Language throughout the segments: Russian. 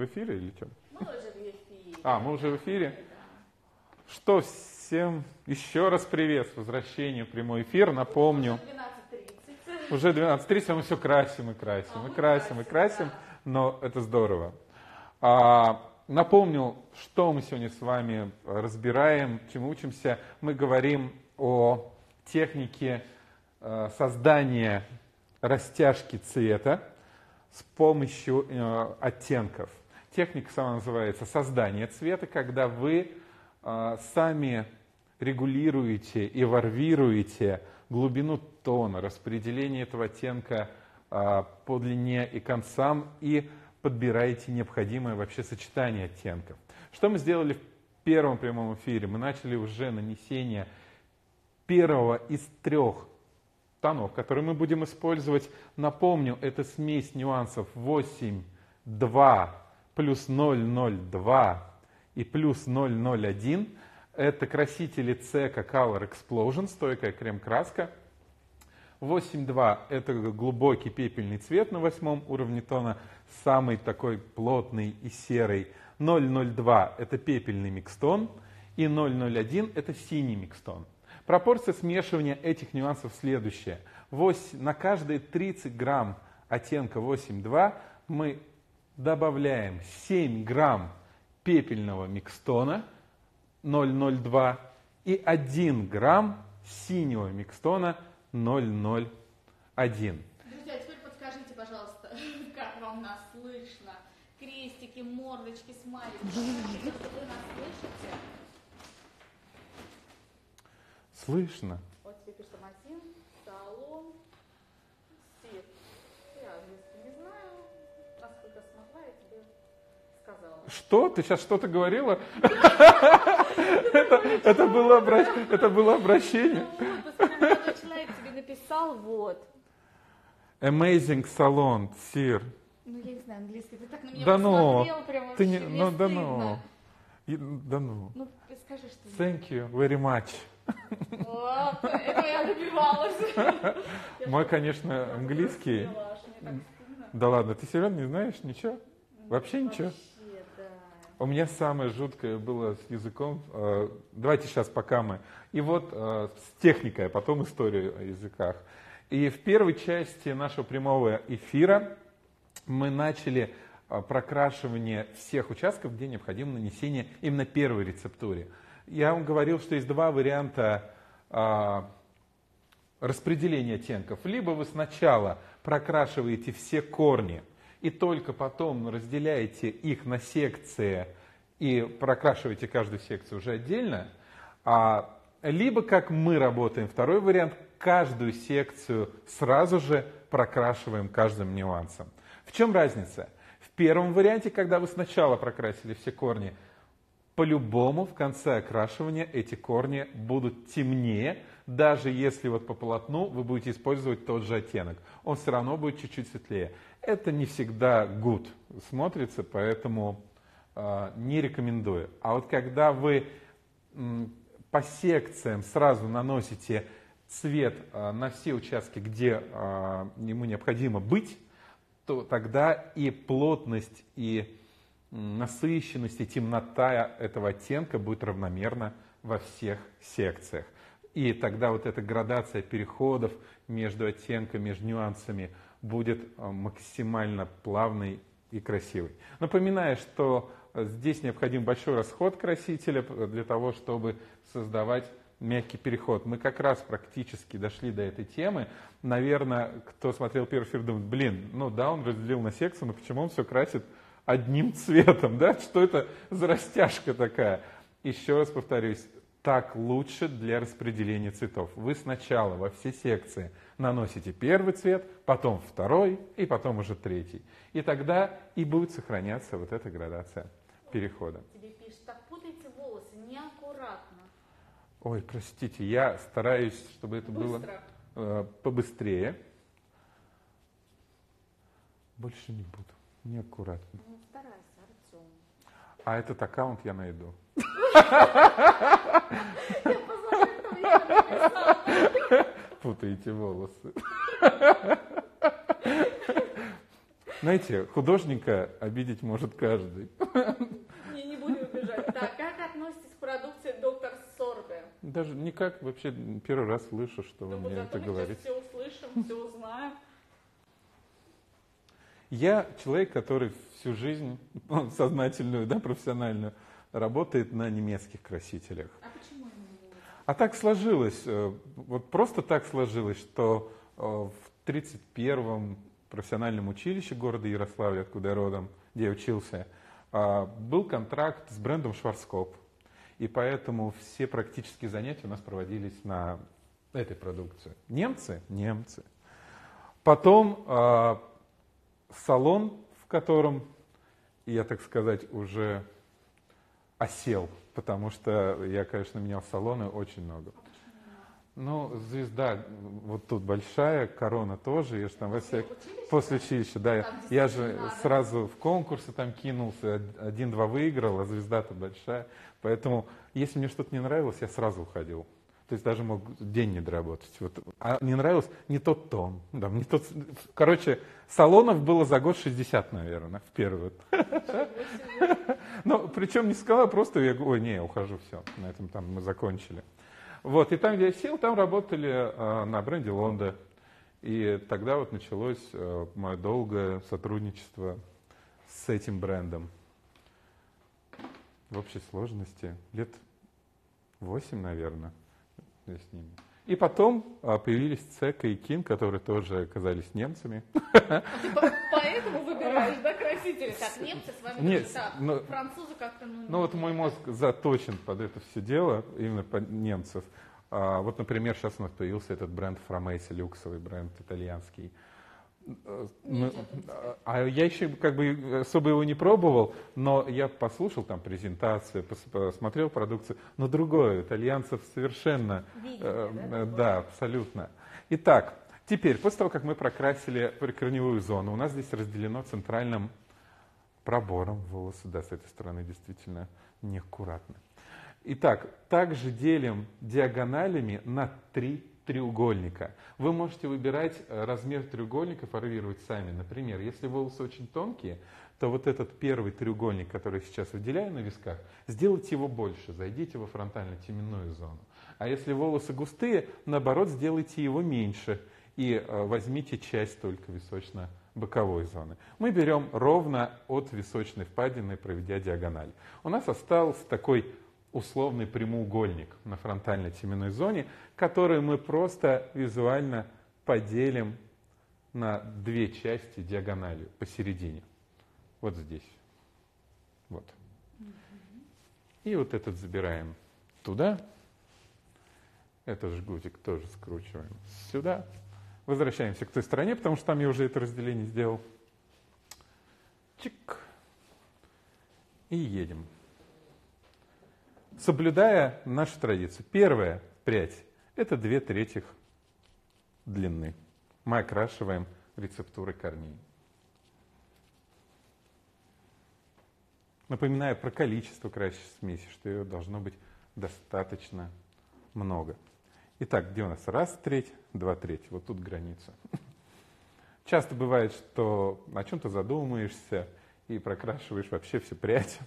В эфире или что? Мы уже в эфире. А, мы уже в эфире. Что, всем еще раз привет с возвращением в прямой эфир. Напомню, уже 12:30, а мы все красим и красим, и красим. Но это здорово. Напомню, что мы сегодня с вами разбираем, чему учимся. Мы говорим о технике создания растяжки цвета с помощью оттенков. Техника сама называется создание цвета, когда вы сами регулируете и варьируете глубину тона, распределение этого оттенка по длине и концам и подбираете необходимое вообще сочетание оттенков. Что мы сделали в первом прямом эфире? Мы начали уже нанесение первого из трех тонов, которые мы будем использовать. Напомню, это смесь нюансов 8, 2, плюс 002 и плюс 001. Это красители CECA Color Explosion, стойкая крем-краска. 8.2 – это глубокий пепельный цвет на 8 уровне тона, самый такой плотный и серый. 0.02 – это пепельный микстон, и 0.01 – это синий микстон. Пропорция смешивания этих нюансов следующая. На каждые 30 грамм оттенка 8.2 мы добавляем 7 грамм пепельного микстона 0.02 и 1 грамм синего микстона 0.01. Друзья, теперь подскажите, пожалуйста, как вам нас слышно? Крестики, мордочки, смайлики. Вы нас слышите? Слышно. Вот теперь самотин, салон, свет. Я не знаю, насколько смогла, я тебе сказала. Что? Ты сейчас что-то говорила? Это было обращение. Человек тебе написал, вот. Amazing salon, sir. Ну, я не знаю, английский. Ты так на меня посмотрел, прям вообще не стыдно. Да ну. Ну, скажи, что... Thank you very much. О, это я добивалась. Мой, конечно, английский. Да ладно, ты серьезно не знаешь ничего? Вообще ничего? У меня самое жуткое было с языком. Давайте сейчас пока мы. И вот с техникой, а потом историю о языках. И в первой части нашего прямого эфира мы начали прокрашивание всех участков, где необходимо нанесение именно первой рецептуре. Я вам говорил, что есть два варианта распределения оттенков. Либо вы сначала прокрашиваете все корни и только потом разделяете их на секции и прокрашиваете каждую секцию уже отдельно. Либо, как мы работаем, второй вариант, каждую секцию сразу же прокрашиваем каждым нюансом. В чем разница? В первом варианте, когда вы сначала прокрасили все корни, по-любому в конце окрашивания эти корни будут темнее, даже если вот по полотну вы будете использовать тот же оттенок. Он все равно будет чуть-чуть светлее. Это не всегда good смотрится, поэтому не рекомендую. А вот когда вы по секциям сразу наносите цвет на все участки, где ему необходимо быть, то тогда и плотность, и насыщенность и темнота этого оттенка будет равномерна во всех секциях. И тогда вот эта градация переходов между оттенками, между нюансами будет максимально плавной и красивой. Напоминаю, что здесь необходим большой расход красителя для того, чтобы создавать мягкий переход. Мы как раз практически дошли до этой темы. Наверное, кто смотрел первый эфир, думает, блин, ну да, он разделил на секцию, но почему он все красит одним цветом, да? Что это за растяжка такая? Еще раз повторюсь, так лучше для распределения цветов. Вы сначала во все секции наносите первый цвет, потом второй и потом уже третий. И тогда и будет сохраняться вот эта градация перехода. Тебе пишут, так путайте волосы, неаккуратно. Ой, простите, я стараюсь, чтобы это было побыстрее. Больше не буду. Неаккуратно. Ну, старайся, Артем. А этот аккаунт я найду. Путаете волосы. Знаете, художника обидеть может каждый. Не будем убежать. Так, как относитесь к продукции доктор Сорбе? Даже никак, вообще первый раз слышу, что вы мне это говорите. Все услышим, все узнаем. Я человек, который всю жизнь, сознательную, да, профессиональную, работает на немецких красителях. А почему именно? А так сложилось, вот просто так сложилось, что в 31-м профессиональном училище города Ярославля, откуда я родом, где я учился, был контракт с брендом Schwarzkopf. И поэтому все практические занятия у нас проводились на этой продукции. Немцы? Немцы. Потом салон, в котором я, так сказать, уже осел, потому что я, конечно, менял салоны очень много. Ну, звезда вот тут большая, корона тоже. Я же там после училища, да, я же сразу в конкурсы там кинулся, 1-2 выиграл, а звезда-то большая. Поэтому, если мне что-то не нравилось, я сразу уходил. То есть даже мог день не доработать. Вот. А не нравилось не тот тон. Да, не тот... Короче, салонов было за год 60, наверное, в первый. Ну, причем не сказала, просто я говорю, ой, не, ухожу, все, на этом там мы закончили. Вот, и там, где я сел, там работали на бренде Лонда. И тогда вот началось мое долгое сотрудничество с этим брендом. В общей сложности лет 8, наверное. С ними. И потом появились CECA и Кин, которые тоже оказались немцами. Поэтому выбираешь, да, красители? Так, немцы с вами тоже так, французы как-то... Ну вот мой мозг заточен под это все дело, именно под немцев. Вот, например, сейчас у нас появился этот бренд Фрамези, люксовый бренд итальянский. А я еще как бы особо его не пробовал, но я послушал там презентации, посмотрел продукцию, но другое, итальянцев совершенно, да, абсолютно. Итак, теперь, после того, как мы прокрасили прикорневую зону, у нас здесь разделено центральным пробором волосы, да, с этой стороны действительно неаккуратно. Итак, также делим диагоналями на 3 треугольника. Вы можете выбирать размер треугольника, фарвировать сами. Например, если волосы очень тонкие, то вот этот первый треугольник, который я сейчас выделяю на висках, сделайте его больше, зайдите во фронтально-теменную зону. А если волосы густые, наоборот, сделайте его меньше и возьмите часть только височно-боковой зоны. Мы берем ровно от височной впадины, проведя диагональ. У нас остался такой условный прямоугольник на фронтальной теменной зоне, который мы просто визуально поделим на 2 части диагональю посередине. Вот здесь. Вот. И вот этот забираем туда. Этот жгутик тоже скручиваем сюда. Возвращаемся к той стороне, потому что там я уже это разделение сделал. Чик. И едем. Соблюдая нашу традицию. Первая прядь – это 2/3 длины. Мы окрашиваем рецептуры корней. Напоминаю про количество красящей смеси, что ее должно быть достаточно много. Итак, где у нас 1/3, 2/3? Вот тут граница. Часто бывает, что о чем-то задумаешься и прокрашиваешь вообще всю прядь.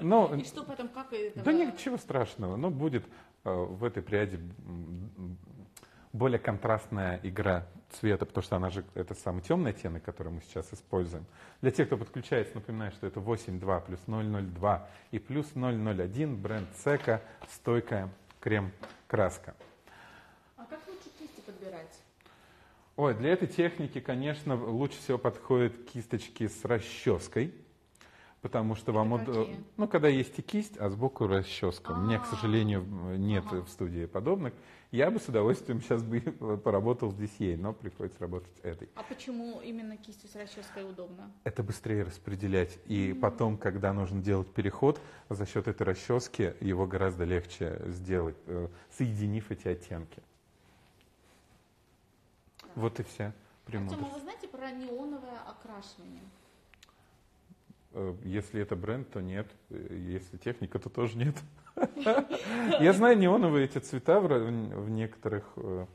Но, и что потом, как это? Да ничего страшного, но будет в этой пряди более контрастная игра цвета, потому что она же, это самый темный оттенок, который мы сейчас используем. Для тех, кто подключается, напоминаю, что это 8.2 плюс 0.02 и плюс 0.01, бренд CECA, стойкая крем-краска. А как лучше кисти подбирать? Ой, для этой техники, конечно, лучше всего подходят кисточки с расческой. Потому что вам, ну, когда есть и кисть, а сбоку расческа. У меня, к сожалению, нет в студии подобных. Я бы с удовольствием сейчас бы поработал здесь ей, но приходится работать этой. А почему именно кистью с расческой удобно? Это быстрее распределять. И потом, когда нужно делать переход, за счет этой расчески его гораздо легче сделать, соединив эти оттенки. Да. Вот и вся премудрость. Артем, а вы знаете про неоновое окрашивание? Если это бренд, то нет. Если техника, то тоже нет. Я знаю неоновые эти цвета в некоторых... Но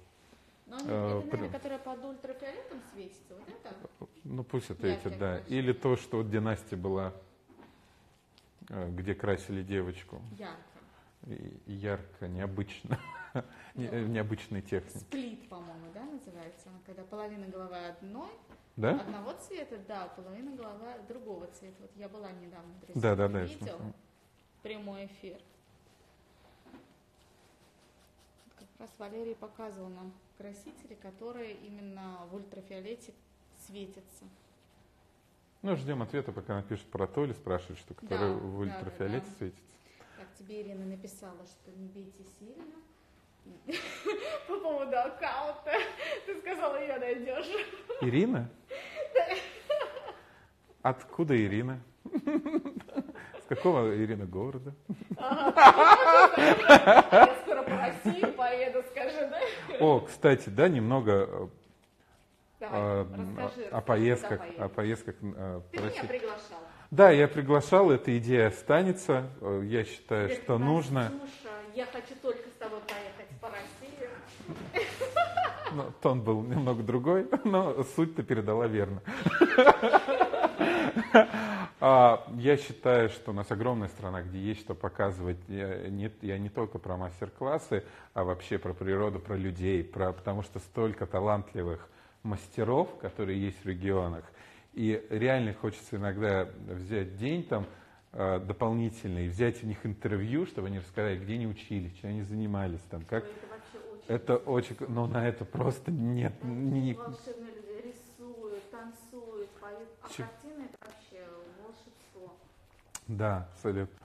это, наверное, которые под ультрафиолетом светятся, вот это? Ну пусть это эти, да. Или то, что вот династия была, где красили девочку. Ярко. Ярко, необычно. Необычный техник. Сплит, по-моему, да, называется? Когда половина головы одной, да? Одного цвета, да, половина головы другого цвета. Вот я была недавно в России, да, видел прямой эфир. Как раз Валерий показывал нам красители, которые именно в ультрафиолете светятся. Ну, ждем ответа, пока она пишет про то или спрашивает, что который в ультрафиолете светится. Так, тебе Ирина написала, что не бейте сильно. По поводу аккаунта. Ты сказала, ее найдешь. Ирина? Откуда Ирина? С какого Ирина города? Я скоро по России поеду, скажи, да? О, кстати, да, немного о поездках. Ты меня приглашал. Да, я приглашал, эта идея останется. Я считаю, что нужно. Я хочу только с тобой поехать по России. Ну, тон был немного другой, но суть-то передала верно. Я считаю, что у нас огромная страна, где есть что показывать. Я не только про мастер-классы, а вообще про природу, про людей, потому что столько талантливых мастеров, которые есть в регионах. И реально хочется иногда взять день там дополнительный, взять у них интервью, чтобы они рассказали, где они учились, чем они занимались, там, как. Это очень, но на это просто нет. Это не... Волшебные люди рисуют, танцуют, поют, а картины это вообще волшебство. Да, абсолютно.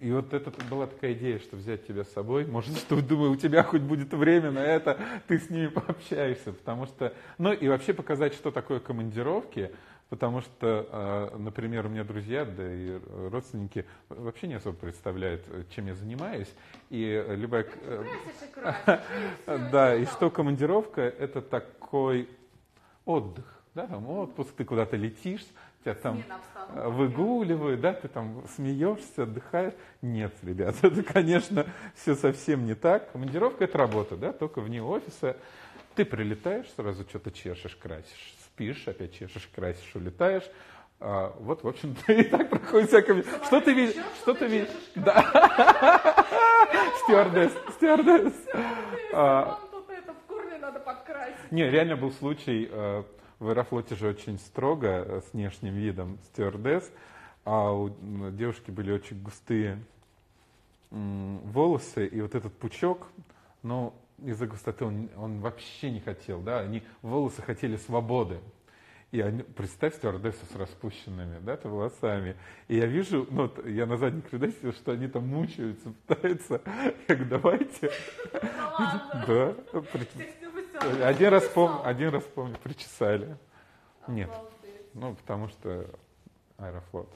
И вот это была такая идея, что взять тебя с собой. Может, что, думаю, у тебя хоть будет время на это, ты с ними пообщаешься. Потому что, ну и вообще показать, что такое командировки. Потому что, например, у меня друзья, да и родственники вообще не особо представляют, чем я занимаюсь. И любая... Да, и что командировка – это такой отдых. Да, там отпуск, ты куда-то летишь, тебя там выгуливают, да, ты там смеешься, отдыхаешь. Нет, ребят, это, конечно, все совсем не так. Командировка – это работа, да, только вне офиса. Ты прилетаешь, сразу что-то чешешь, красишь, спишь, опять чешешь, красишь, улетаешь. Вот, в общем-то, и так проходит всякое... Что ты видишь? Что ты видишь? Да. Стюардесс. Тут это в курве надо подкрасить. Не, реально был случай... В Аэрофлоте же очень строго с внешним видом стюардесс, а у девушки были очень густые волосы, и вот этот пучок, но из-за густоты он вообще не хотел, да, они волосы хотели свободы. И они, представь стюардессу с распущенными, да, волосами. И я вижу, ну, я на задних рядах сижу, что они там мучаются, пытаются. Я говорю, давайте. Да. Один раз помню, причесали. Нет. Ну, потому что Аэрофлот.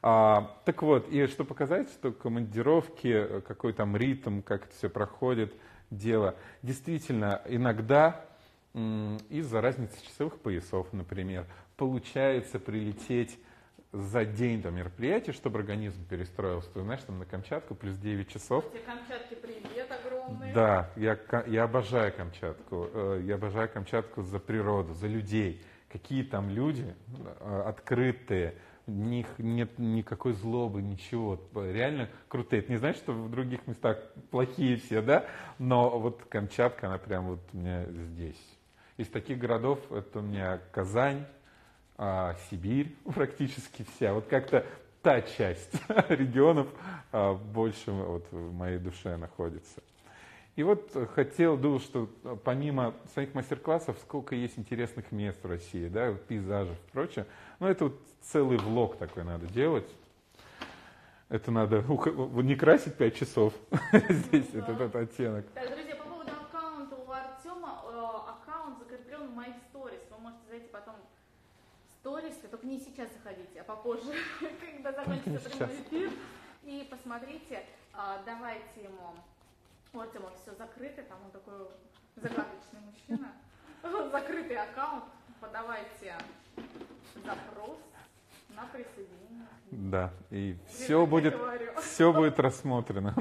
Так вот, и что показать, что командировки, какой там ритм, как это все проходит, дело. Действительно, иногда из-за разницы часовых поясов, например, получается прилететь за день до мероприятия, чтобы организм перестроился. Ты знаешь, там на Камчатку плюс 9 часов. Тебе Камчатке привет огромный. Да, я обожаю Камчатку. Я обожаю Камчатку за природу, за людей. Какие там люди открытые, у них нет никакой злобы, ничего. Реально крутые. Это не значит, что в других местах плохие все, да? Но вот Камчатка, она прям вот у меня здесь. Из таких городов это у меня Казань, Сибирь практически вся. Вот как-то та часть регионов больше вот в моей душе находится. И вот думал, что помимо своих мастер-классов, сколько есть интересных мест в России, да, пейзажей и прочее. Но это вот целый влог такой надо делать. Это надо не красить 5 часов здесь, этот оттенок. Так, друзья, по поводу аккаунта у Артема, аккаунт закреплен в моих сторис. Вы можете зайти потом в сторис, только не сейчас заходите, а попозже, когда закончится прямой эфир. И посмотрите, давайте ему... Вот ему все закрыто, там он такой загадочный мужчина. Закрытый аккаунт. Подавайте запрос на присоединение. Да, и все будет рассмотрено.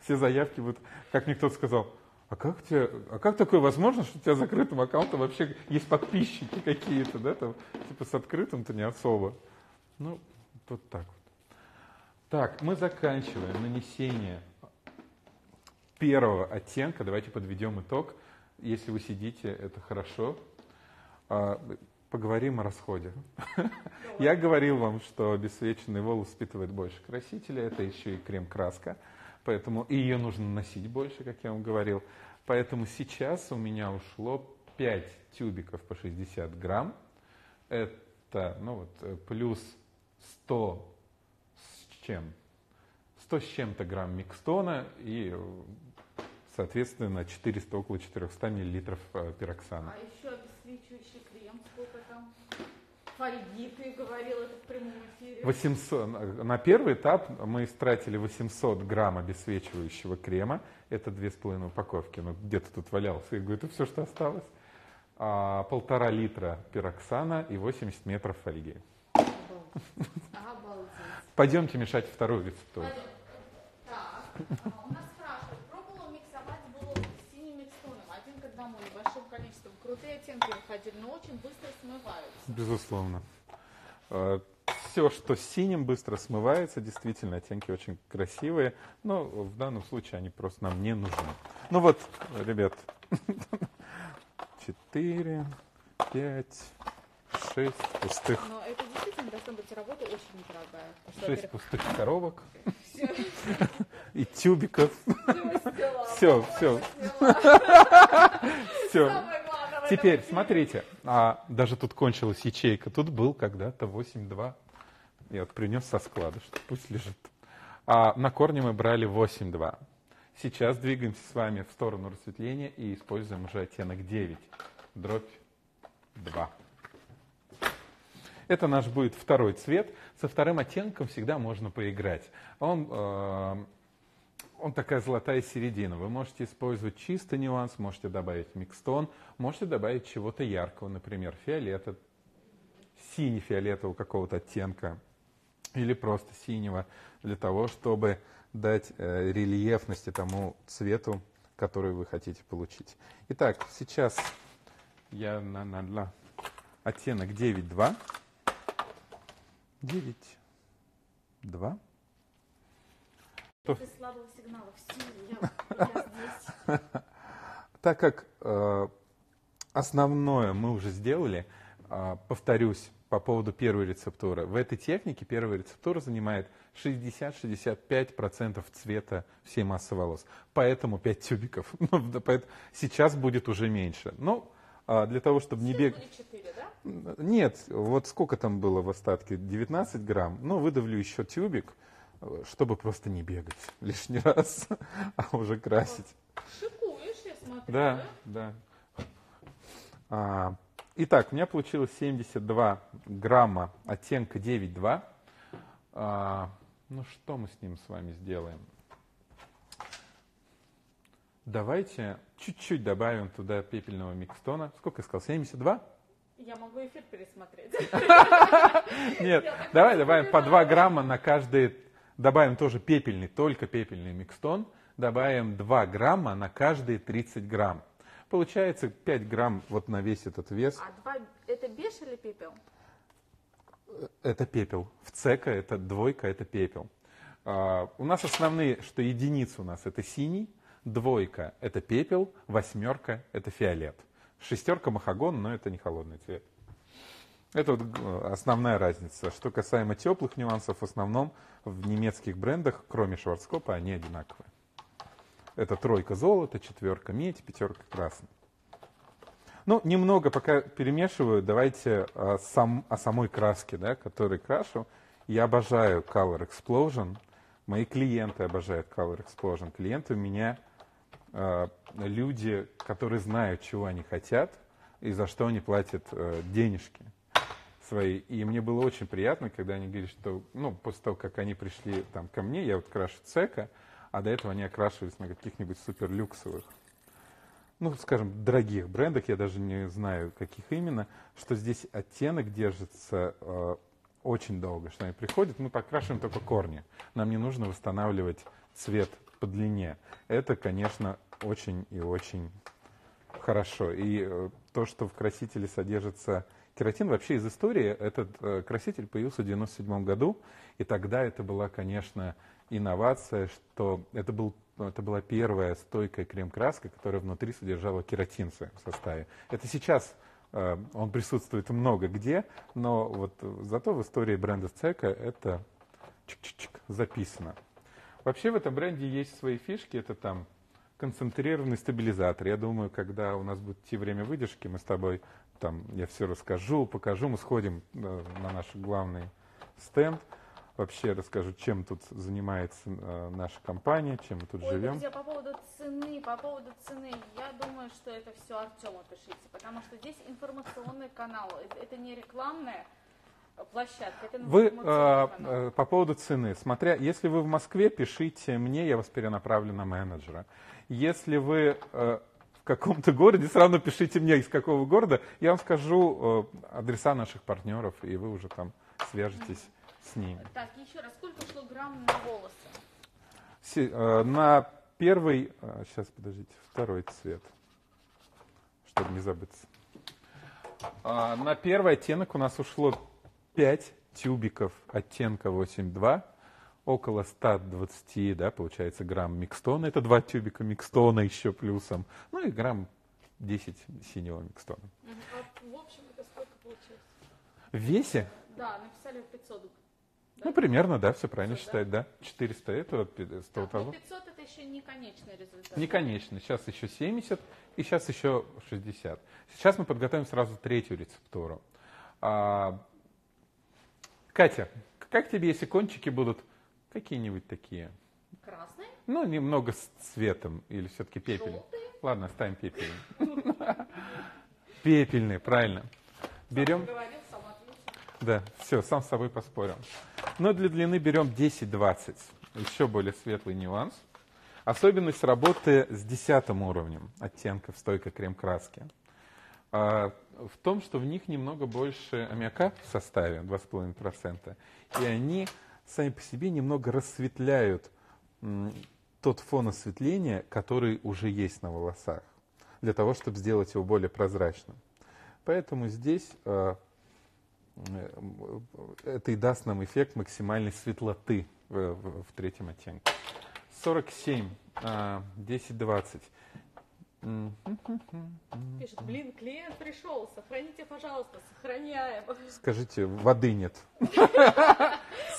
Все заявки будут, как мне кто-то сказал, А как такое возможно, что у тебя с закрытым аккаунтом вообще есть подписчики какие-то, да, там, типа с открытым-то не особо. Ну, вот так вот. Так, мы заканчиваем нанесение первого оттенка. Давайте подведем итог. Если вы сидите, это хорошо. Поговорим о расходе. Я говорил вам, что обесцвеченный волос впитывает больше красителя. Это еще и крем-краска. Поэтому и ее нужно носить больше, как я вам говорил. Поэтому сейчас у меня ушло 5 тюбиков по 60 грамм. Это, ну вот, плюс 100 с чем-то грамм микстона и, соответственно, около 400 миллилитров пироксана. А еще обесцвечивающий крем, сколько там? Фольги, ты говорил это в прямом эфире. 800, на первый этап мы истратили 800 грамм обесцвечивающего крема. Это 2,5 упаковки. Ну, где-то тут валялся. Я говорю, это все, что осталось. 1,5 литра пироксана и 80 метров фольги. Обалдеть. Обалдеть. Пойдемте мешать вторую рецептуру. Так, у нас спрашивают, пробовала миксовать блок с синим микстоном 1:1 и большим количеством. Крутые оттенки выходили, но очень быстро смываются. Безусловно. Все, что с синим, быстро смывается. Действительно, оттенки очень красивые. Но в данном случае они просто нам не нужны. Ну вот, ребят, 4, 5, 6 пустых. Но это действительно должна быть работа очень недорогая. 6 пустых коробок и тюбиков. Все, все. Все. Теперь, смотрите, даже тут кончилась ячейка. Тут был когда-то 8,2. Я вот принес со склада, что пусть лежит. На корне мы брали 8,2. Сейчас двигаемся с вами в сторону рассветления и используем уже оттенок 9/2. Это наш будет второй цвет. Со вторым оттенком всегда можно поиграть. Он такая золотая середина. Вы можете использовать чистый нюанс, можете добавить микстон, можете добавить чего-то яркого, например, фиолета, сине-фиолетового какого-то оттенка или просто синего, для того, чтобы дать рельефности тому цвету, который вы хотите получить. Итак, сейчас я на оттенок 9.2. 9.2. Так как основное мы уже сделали, повторюсь, по поводу первой рецептуры. В этой технике первая рецептура занимает 60-65% цвета всей массы волос. Поэтому 5 тюбиков. Сейчас будет уже меньше. Ну, для того, чтобы не бегать... 4, да? Нет, вот сколько там было в остатке? 19 грамм. Ну, выдавлю еще тюбик, чтобы просто не бегать лишний раз, а уже красить. Шикуешь, я смотрю. Да, да. Итак, у меня получилось 72 грамма оттенка 9.2. Ну что мы с ним с вами сделаем? Давайте чуть-чуть добавим туда пепельного микстона. Сколько я сказал? 72? Я могу эфир пересмотреть. Нет, давай добавим по 2 грамма на каждый. Добавим тоже пепельный, только пепельный микстон. Добавим 2 грамма на каждые 30 грамм. Получается 5 грамм вот на весь этот вес. А 2 это беш или пепел? Это пепел. В цека это двойка, это пепел. У нас основные, что единица у нас это синий, двойка это пепел, 8 это фиолет. 6 махагон, но это не холодный цвет. Это вот основная разница. Что касаемо теплых нюансов, в основном в немецких брендах, кроме Schwarzkopf, они одинаковые. Это 3 золото, 4 медь, 5 красный. Ну, немного пока перемешиваю. Давайте о самой краске, да, которой крашу. Я обожаю Color Explosion. Мои клиенты обожают Color Explosion. Клиенты у меня люди, которые знают, чего они хотят и за что они платят денежки свои. И мне было очень приятно, когда они говорили, что, ну, после того, как они пришли там ко мне, я вот крашу цека, а до этого они окрашивались на каких-нибудь суперлюксовых, ну, скажем, дорогих брендах, я даже не знаю, каких именно, что здесь оттенок держится очень долго, что они приходят, мы покрашиваем только корни, нам не нужно восстанавливать цвет по длине. Это, конечно, очень и очень хорошо. И то, что в красителе содержится кератин, вообще из истории, этот краситель появился в 1997 году, и тогда это была, конечно, инновация, что это была первая стойкая крем-краска, которая внутри содержала кератин в составе. Это сейчас он присутствует много где, но вот зато в истории бренда CECA это записано. Вообще в этом бренде есть свои фишки, это там концентрированный стабилизатор. Я думаю, когда у нас будет идти время выдержки, мы с тобой там, я все расскажу, покажу, мы сходим на наш главный стенд. Вообще расскажу, чем тут занимается наша компания, чем мы тут живем. Друзья, по поводу цены, я думаю, что это все Артему пишите, потому что здесь информационный канал, это не рекламная площадка, это информационный канал. По поводу цены, смотря, если вы в Москве, пишите мне, я вас перенаправлю на менеджера. Если вы в каком-то городе, все равно пишите мне, из какого города, я вам скажу адреса наших партнеров, и вы уже там свяжетесь. С ними. Так, еще раз, сколько ушло грамм на волосы? На первый, сейчас, подождите, второй цвет, чтобы не забыться. На первый оттенок у нас ушло 5 тюбиков оттенка 8,2, около 120, да, получается, грамм микстона. Это 2 тюбика микстона еще плюсом, ну и грамм 10 синего микстона. А в общем это сколько получилось? В весе? Да, написали 500. Ну, примерно, да, все правильно считать, да. 400 этого, 100 того. 500 это еще не конечный результат. Не конечный. Сейчас еще 70 и сейчас еще 60. Сейчас мы подготовим сразу третью рецептуру. Катя, как тебе, если кончики будут какие-нибудь такие? Красные? Ну, немного с цветом или все-таки пепельные. Желтые? Ладно, ставим пепельные. Пепельные, правильно. Берем... Да, все, сам с собой поспорил. Но для длины берем 10-20. Еще более светлый нюанс. Особенность работы с 10-м уровнем оттенков стойкой крем-краски в том, что в них немного больше аммиака в составе, 2,5%. И они сами по себе немного рассветляют тот фон осветления, который уже есть на волосах, для того, чтобы сделать его более прозрачным. Поэтому здесь... это и даст нам эффект максимальной светлоты в третьем оттенке. 47, 10-20. Пишет, блин, клиент пришел, сохраните, пожалуйста, сохраняем. Скажите, воды нет,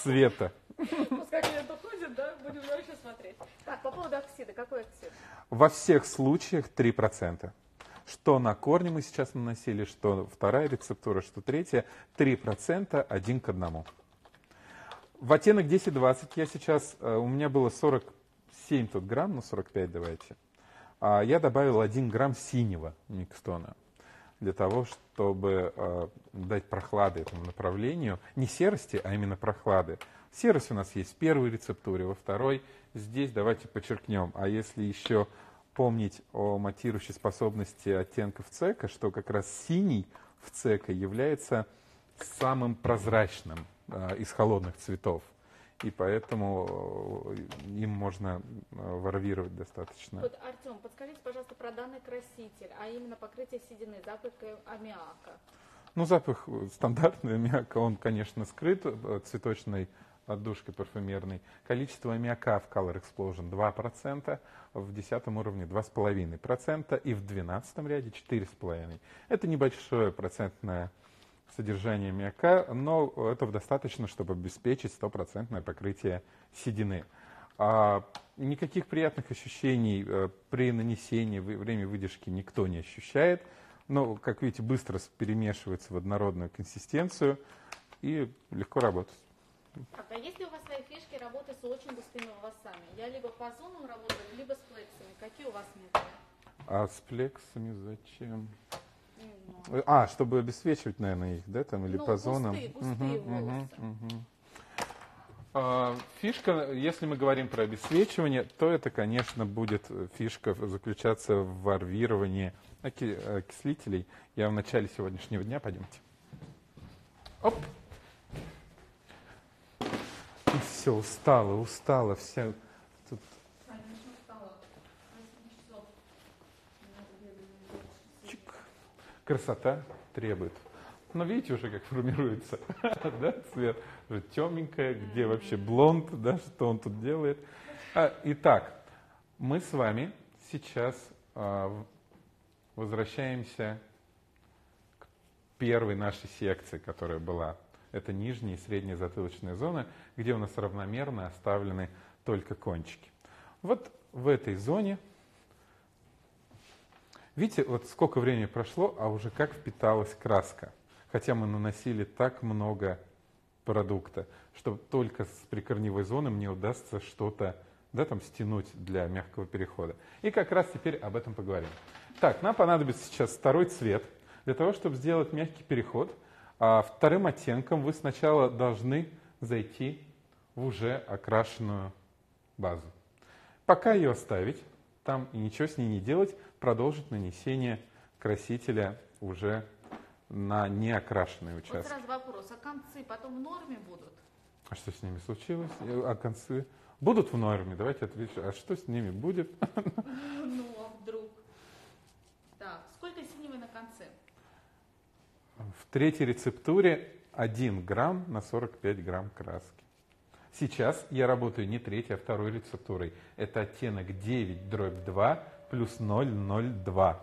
света. Пускай клиент уходит, да, будем дальше смотреть. Так, по поводу оксида, какой оксид? Во всех случаях 3%. Что на корни мы сейчас наносили, что вторая рецептура, что третья, 3% 1 к 1. В оттенок 10-20 я сейчас, у меня было 47 тут грамм, ну 45 давайте, я добавил 1 грамм синего микстона для того, чтобы дать прохлады этому направлению, не серости, а именно прохлады. Серость у нас есть в первой рецептуре, во второй, здесь давайте подчеркнем, а если еще... помнить о матирующей способности оттенков CECA, что как раз синий в CECA является самым прозрачным из холодных цветов. И поэтому им можно варьировать достаточно. Вот, Артем, подскажите, пожалуйста, про данный краситель, а именно покрытие седины, запах аммиака. Ну, запах стандартный аммиака, он, конечно, скрыт цветочной отдушкой парфюмерной. Количество аммиака в Color Explosion 2%, в 10 уровне 2,5% и в 12 ряде 4,5%. Это небольшое процентное содержание аммиака, но этого достаточно, чтобы обеспечить стопроцентное покрытие седины. Никаких приятных ощущений при нанесении во время выдержки никто не ощущает, но, как видите, быстро перемешивается в однородную консистенцию и легко работает. А есть ли у вас свои фишки работы с очень густыми волосами? Я либо по зонам работаю, либо с плексами. Какие у вас методы? А с плексами зачем? Ну, а, чтобы обесвечивать, наверное, их, да, там, или ну, по зонам? Густые волосы. Фишка, если мы говорим про обесвечивание, то это, конечно, будет фишка заключаться в варьировании окислителей. Я в начале сегодняшнего дня, пойдемте. Оп! Все, устала, вся тут. Конечно, устала. 8 часов красота требует. Но видите уже, как формируется цвет. Темненькая, где вообще блонд, да, что он тут делает. Итак, мы с вами сейчас возвращаемся к первой нашей секции, которая была. Это нижняя и средняя затылочная зона, где у нас равномерно оставлены только кончики. Вот в этой зоне, видите, вот сколько времени прошло, а уже как впиталась краска. Хотя мы наносили так много продукта, что только с прикорневой зоны мне удастся что-то, да, там стянуть для мягкого перехода. И как раз теперь об этом поговорим. Так, нам понадобится сейчас второй цвет. Для того, чтобы сделать мягкий переход, вторым оттенком вы сначала должны зайти в уже окрашенную базу. Пока ее оставить там и ничего с ней не делать, продолжить нанесение красителя уже на неокрашенные участки. Вот сразу вопрос, а концы потом в норме будут? А что с ними случилось? А концы будут в норме? Давайте отвечу. А что с ними будет? Ну, а вдруг? Так, сколько синевы на конце? В третьей рецептуре 1 грамм на 45 грамм краски. Сейчас я работаю не третьей, а второй рецептурой. Это оттенок 9/2 плюс 0,02,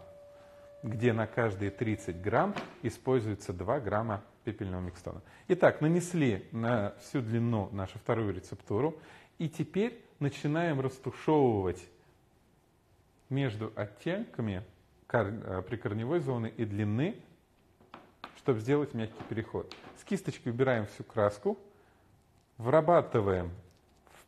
где на каждые 30 грамм используется 2 грамма пепельного микстона. Итак, нанесли на всю длину нашу вторую рецептуру. И теперь начинаем растушевывать между оттенками прикорневой зоны и длины, чтобы сделать мягкий переход. С кисточки убираем всю краску, вырабатываем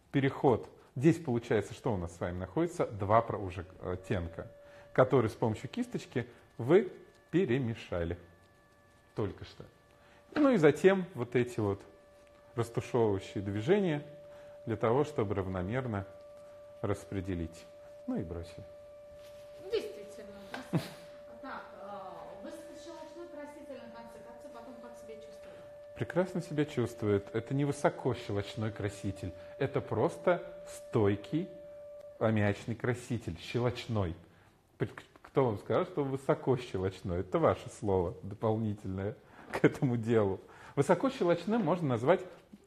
в переход. Здесь получается, что у нас с вами находится два уже оттенка, которые с помощью кисточки вы перемешали только что. Ну и затем вот эти вот растушевывающие движения для того, чтобы равномерно распределить. Ну и бросили. Действительно. Так, высочила краситель на конце, потом как себя чувствует? Прекрасно себя чувствует. Это не высокощелочной краситель. Это просто стойкий аммиачный краситель, щелочной. Кто вам скажет, что высокощелочной? Это ваше слово дополнительное к этому делу. Высокощелочным можно назвать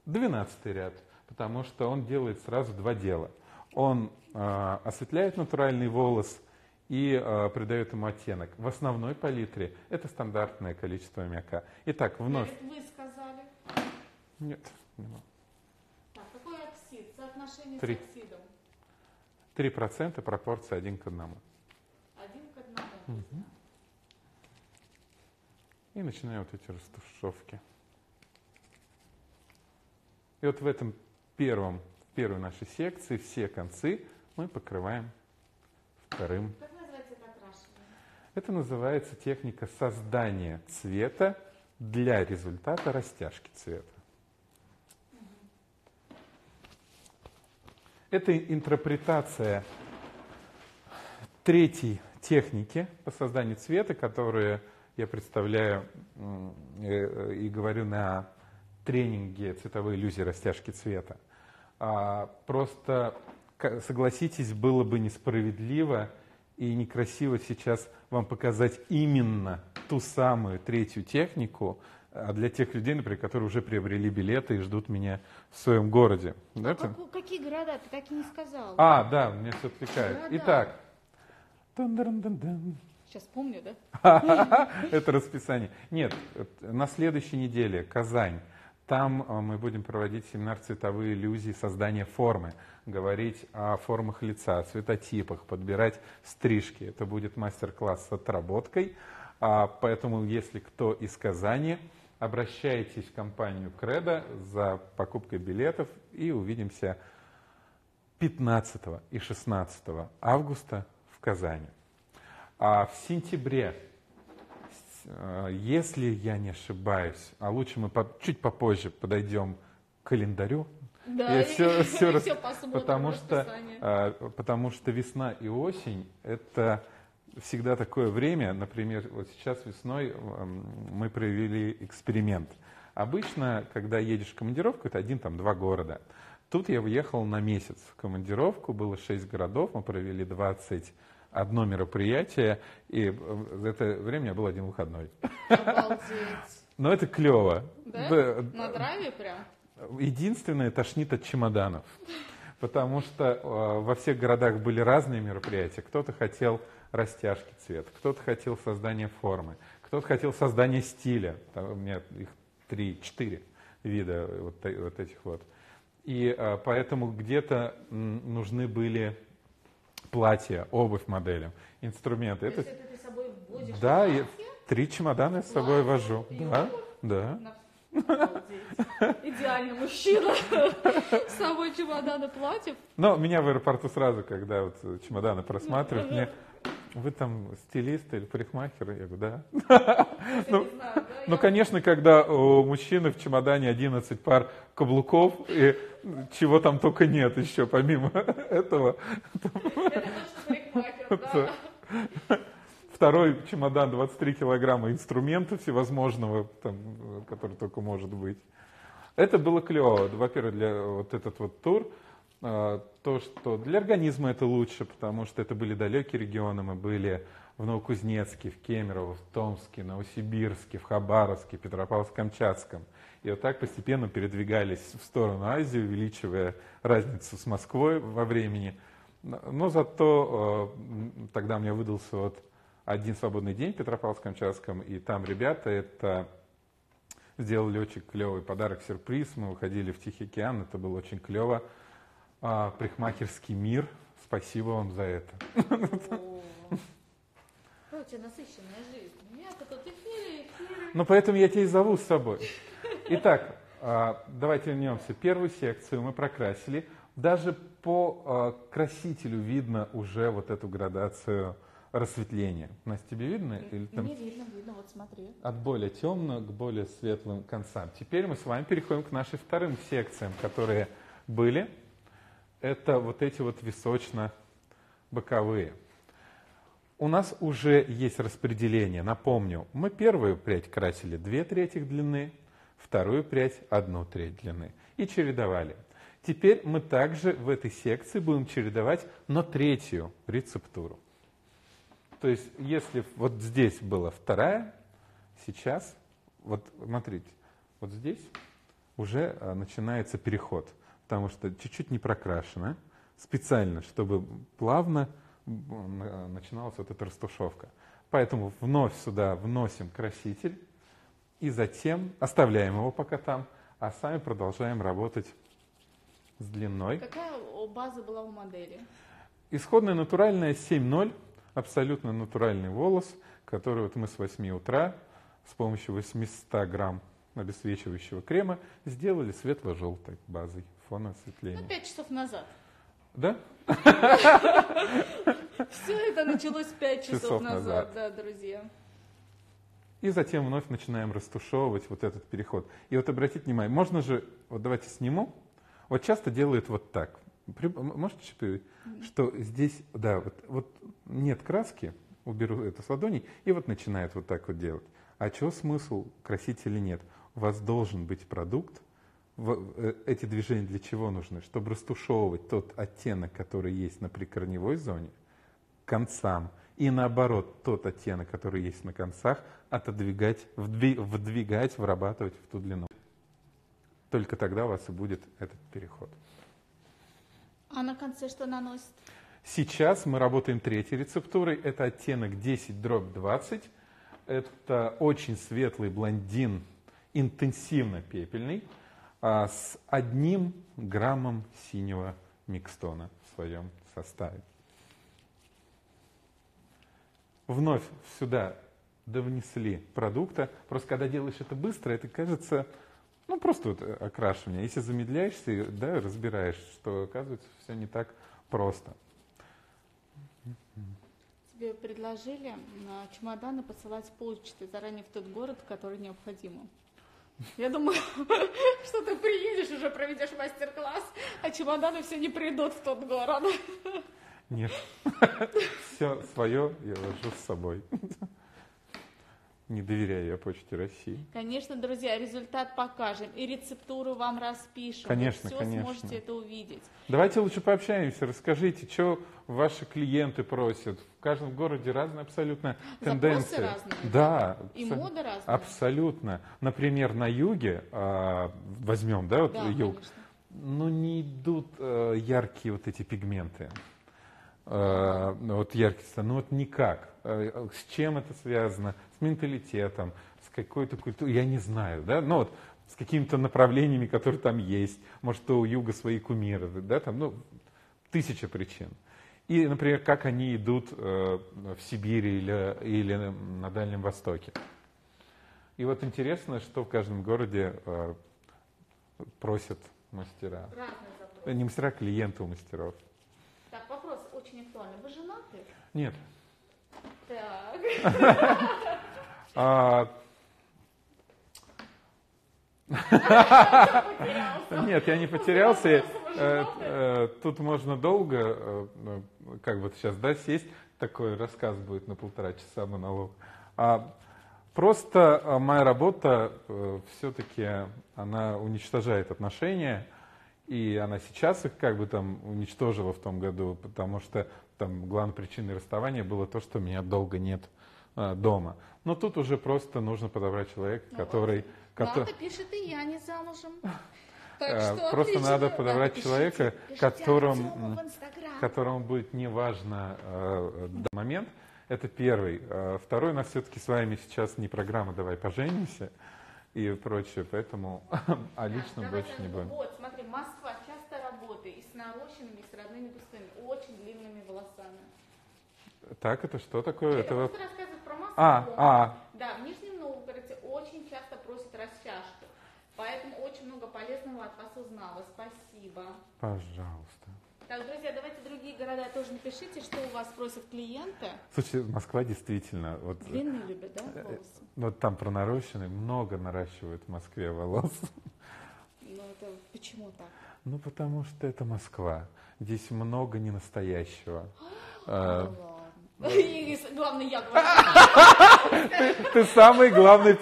12-й ряд, потому что он делает сразу два дела. Он осветляет натуральный волос и придает ему оттенок. В основной палитре это стандартное количество аммиака. Итак, вновь... Вы сказали? Нет. Так, какой оксид? Соотношение 3. С оксидом? 3%, пропорция 1:1. 1:1. Угу. И начинаем вот эти растушевки. И вот в этом... В первой нашей секции все концы мы покрываем вторым. Как называется это окрашивание? Это называется техника создания цвета для результата растяжки цвета. Угу. Это интерпретация третьей техники по созданию цвета, которую я представляю и говорю на тренинге «Цветовые иллюзии растяжки цвета». Просто, согласитесь, было бы несправедливо и некрасиво сейчас вам показать именно ту самую третью технику для тех людей, например, которые уже приобрели билеты и ждут меня в своем городе. Да? Какие города? Ты так и не сказал. А, да, меня все отвлекает. Итак. Сейчас помню, да? Это расписание. Нет, на следующей неделе Казань. Там мы будем проводить семинар «Цветовые иллюзии. Создание формы», говорить о формах лица, о цветотипах, подбирать стрижки. Это будет мастер-класс с отработкой, поэтому если кто из Казани, обращайтесь в компанию «Кредо» за покупкой билетов и увидимся 15 и 16 августа в Казани. А в сентябре, если я не ошибаюсь, а лучше мы чуть попозже подойдем к календарю, да, и все посмотрим, потому что весна и осень – это всегда такое время. Например, вот сейчас весной мы провели эксперимент. Обычно, когда едешь в командировку, это 1-2 города. Тут я уехал на месяц в командировку, было 6 городов, мы провели 20 одно мероприятие, и за это время у меня был один выходной. Обалдеть. Но это клево. Да? На драйве прям? Единственное, тошнит от чемоданов. Потому что во всех городах были разные мероприятия. Кто-то хотел растяжки цвета, кто-то хотел создания формы, кто-то хотел создания стиля. Там у меня их 3-4 вида вот этих вот. И поэтому где-то нужны были платья, обувь моделям, инструменты. Это... То есть это ты с собой возишь? Да, я 3 чемодана с собой вожу. Да, да. Идеальный мужчина с собой чемоданы платьев. Но меня в аэропорту сразу, когда вот чемоданы просматривают, мне: вы там стилист или парикмахер? Я говорю: да. Ну, конечно, когда у мужчины в чемодане 11 пар каблуков, и чего там только нет еще помимо этого. Это точно парикмахер, да. Второй чемодан, 23 килограмма инструмента всевозможного, там, который только может быть. Это было клево. Во-первых, для вот этот вот тур, то, что для организма это лучше, потому что это были далекие регионы. Мы были в Новокузнецке, в Кемерово, в Томске, Новосибирске, в Хабаровске, Петропавловск-Камчатском. И вот так постепенно передвигались в сторону Азии, увеличивая разницу с Москвой во времени. Но зато тогда мне выдался вот один свободный день в Петропавловск-Камчатском, и там ребята это сделали очень клевый подарок-сюрприз. Мы выходили в Тихий океан, это было очень клево. Парикмахерский мир, спасибо вам за это. Короче, насыщенная жизнь. Ну, поэтому я тебя и зову с собой. Итак, давайте вернемся. Первую секцию мы прокрасили. Даже по красителю видно уже вот эту градацию расцветление. Настя, тебе видно? Или там... Не видно, видно, вот смотри. От более темного к более светлым концам. Теперь мы с вами переходим к нашим вторым секциям, которые были. Это вот эти вот височно-боковые. У нас уже есть распределение. Напомню, мы первую прядь красили 2/3 длины, вторую прядь 1/3 длины и чередовали. Теперь мы также в этой секции будем чередовать, но третью рецептуру. То есть, если вот здесь была вторая, сейчас, вот смотрите, вот здесь уже начинается переход, потому что чуть-чуть не прокрашено, специально, чтобы плавно начиналась вот эта растушевка. Поэтому вновь сюда вносим краситель и затем оставляем его пока там, а сами продолжаем работать с длиной. Какая база была у модели? Исходная натуральная 7.0. Абсолютно натуральный волос, который вот мы с 8 утра с помощью 800 грамм обесцвечивающего крема сделали светло-желтой базой фона осветления. Ну, 5 часов назад. Да? Все это началось 5 часов назад, да, друзья. И затем вновь начинаем растушевывать вот этот переход. И вот обратите внимание, можно же, вот давайте сниму, вот часто делают вот так. Можете, что здесь, да, вот нет краски, уберу это с ладоней, и вот начинает вот так вот делать. А чего смысл, красить или нет? У вас должен быть продукт. Эти движения для чего нужны? Чтобы растушевывать тот оттенок, который есть на прикорневой зоне, к концам, и наоборот, тот оттенок, который есть на концах, отодвигать, вдвигать, вырабатывать в ту длину. Только тогда у вас и будет этот переход. А на конце что наносит? Сейчас мы работаем третьей рецептурой. Это оттенок 10/20. Это очень светлый блондин, интенсивно пепельный, с 1 граммом синего микстона в своем составе. Вновь сюда довнесли продукта. Просто когда делаешь это быстро, это кажется... Ну, просто вот окрашивание. Если замедляешься, да, разбираешь, что оказывается все не так просто. Тебе предложили чемоданы посылать почтой заранее в тот город, который необходимо. Я думаю, что ты приедешь, уже проведешь мастер-класс, а чемоданы все не придут в тот город. Нет. Все свое я ложу с собой. Не доверяю я Почте России. Конечно, друзья, результат покажем. И рецептуру вам распишем. Конечно, все сможете это увидеть. Давайте лучше пообщаемся. Расскажите, что ваши клиенты просят. В каждом городе разные абсолютно тенденции. Запросы разные. Да. И мода разная. Абсолютно. Например, на юге, возьмем, да, вот юг, конечно. Ну не идут яркие вот эти пигменты. Вот яркость, ну вот никак. С чем это связано? С менталитетом, с какой-то культурой, я не знаю, да, но вот с какими-то направлениями, которые там есть. Может, у юга свои кумиры, да, там, ну, тысяча причин. И, например, как они идут в Сибири или на Дальнем Востоке. И вот интересно, что в каждом городе просят мастера. Не мастера, а клиенты у мастеров. Так, вопрос очень актуальный. Вы женаты? Нет. Так. Нет, я не потерялся. Тут можно долго, как вот сейчас, да, сесть. Такой рассказ будет на 1,5 часа монолог. Просто моя работа все-таки, она уничтожает отношения. И она сейчас их как бы там уничтожила в том году, потому что там главной причиной расставания было то, что меня долго нет дома. Но тут уже просто нужно подобрать человека, который... Лада пишет, и я не замужем. Просто надо подобрать человека, которому будет неважно момент. Это первый. Второй, у нас все-таки с вами сейчас не программа «Давай поженимся» и прочее, поэтому о личном больше не будем. Вот, смотри, Москва, часто работает и с нарощенными, и с родными густыми, очень длинными волосами. Так, это что такое? Я просто рассказываю про Москву. Да, в Нижнем Новгороде очень часто просят расчашку, поэтому очень много полезного от вас узнала. Спасибо. Пожалуйста. Так, друзья, давайте другие города тоже напишите, что у вас просят клиенты. Слушайте, Москва действительно... Вот, длинные любят, да, волосы? Вот там про нарощенные, много наращивают в Москве волос. Ну, это почему так? Ну, потому что это Москва. Здесь много ненастоящего. Главное, я говорю. Ты самый главный...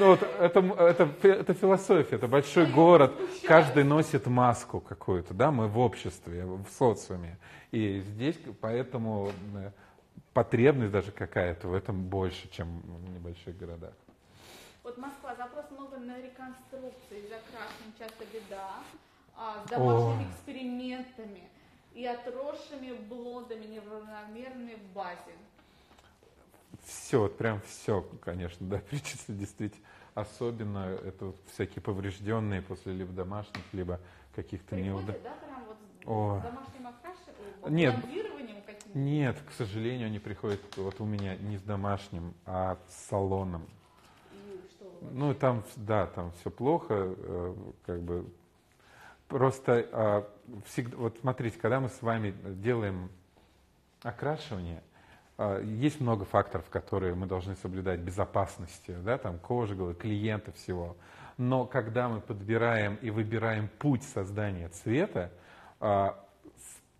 Ну, вот, это философия, это большой город, каждый носит маску какую-то, да, мы в обществе, в социуме, и здесь поэтому потребность даже какая-то в этом больше, чем в небольших городах. Вот Москва, запрос много на реконструкции, из-за крашен часто беда, с домашними экспериментами и отросшими блондами, неравномерными в базе. Все, вот прям все, конечно, да, перечислить действительно. Особенно это вот всякие поврежденные после либо домашних, либо каких-то неудачных. Да, прям вот с домашним окрашиванием? Нет, к сожалению, они приходят вот у меня не с домашним, а с салоном. И что, ну, там, да, там все плохо, как бы. Просто всегда, вот смотрите, когда мы с вами делаем окрашивание, есть много факторов, которые мы должны соблюдать, безопасности, да, там кожи, клиента, всего. Но когда мы подбираем и выбираем путь создания цвета,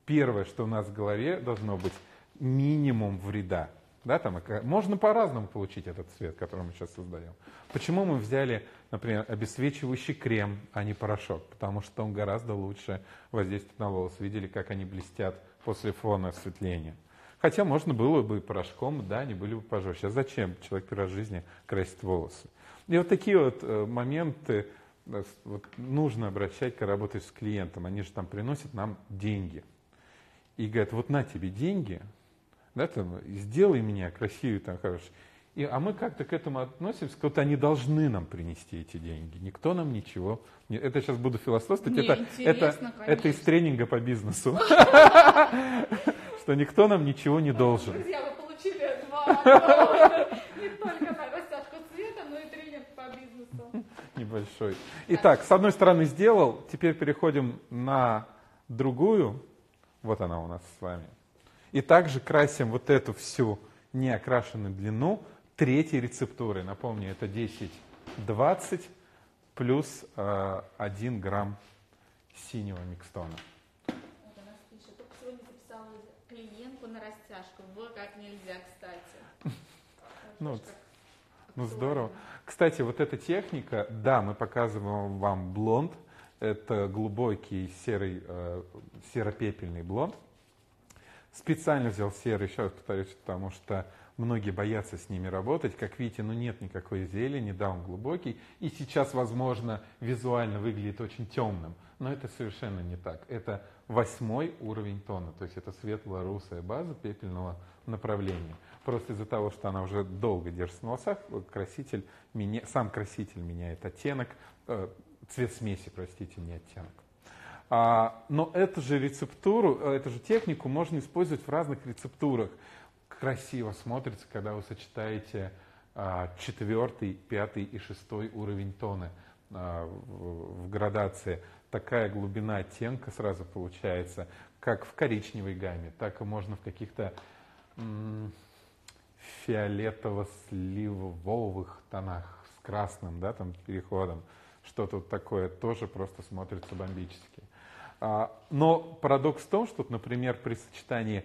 первое, что у нас в голове должно быть, минимум вреда. Да, там, можно по-разному получить этот цвет, который мы сейчас создаем. Почему мы взяли, например, обесцвечивающий крем, а не порошок? Потому что он гораздо лучше воздействует на волосы. Видели, как они блестят после фона осветления. Хотя можно было бы и порошком, да, они были бы пожестче. А зачем человек первый раз в жизни красит волосы? И вот такие вот моменты вот нужно обращать, когда работаешь с клиентом. Они же там приносят нам деньги. И говорят, вот на тебе деньги, да, там, сделай меня красивую, там, хорошую. А мы как-то к этому относимся, как будто они должны нам принести эти деньги. Никто нам ничего... Это сейчас буду философствовать. Мне это из тренинга по бизнесу. Что никто нам ничего не должен. Друзья, вы получили два. Не только на растяжку цвета, но и тренинг по бизнесу. Небольшой. Итак, с одной стороны сделал. Теперь переходим на другую. Вот она у нас с вами. И также красим вот эту всю неокрашенную длину третьей рецептуры. Напомню, это 10-20 плюс 1 грамм синего микстона. Вот она пишет. Только сегодня записала клиентку на растяжку. Вы как нельзя, кстати. Ну, здорово. Кстати, вот эта техника, да, мы показываем вам блонд. Это глубокий серый, серо-пепельный блонд. Специально взял серый, сейчас повторюсь, потому что многие боятся с ними работать. Как видите, ну нет никакой зелени, да, он глубокий. И сейчас, возможно, визуально выглядит очень темным, но это совершенно не так. Это 8-й уровень тона, то есть это светло-русая база пепельного направления. Просто из-за того, что она уже долго держится на волосах, краситель, сам краситель меняет оттенок, цвет смеси, простите, не оттенок. Но эту же рецептуру, эту же технику можно использовать в разных рецептурах. Красиво смотрится, когда вы сочетаете 4, 5 и 6 уровень тона в градации. Такая глубина оттенка сразу получается, как в коричневой гамме, так и можно в каких-то фиолетово-сливовых тонах с красным, да, там переходом. Что-то вот такое тоже просто смотрится бомбически. Но парадокс в том, что, например, при сочетании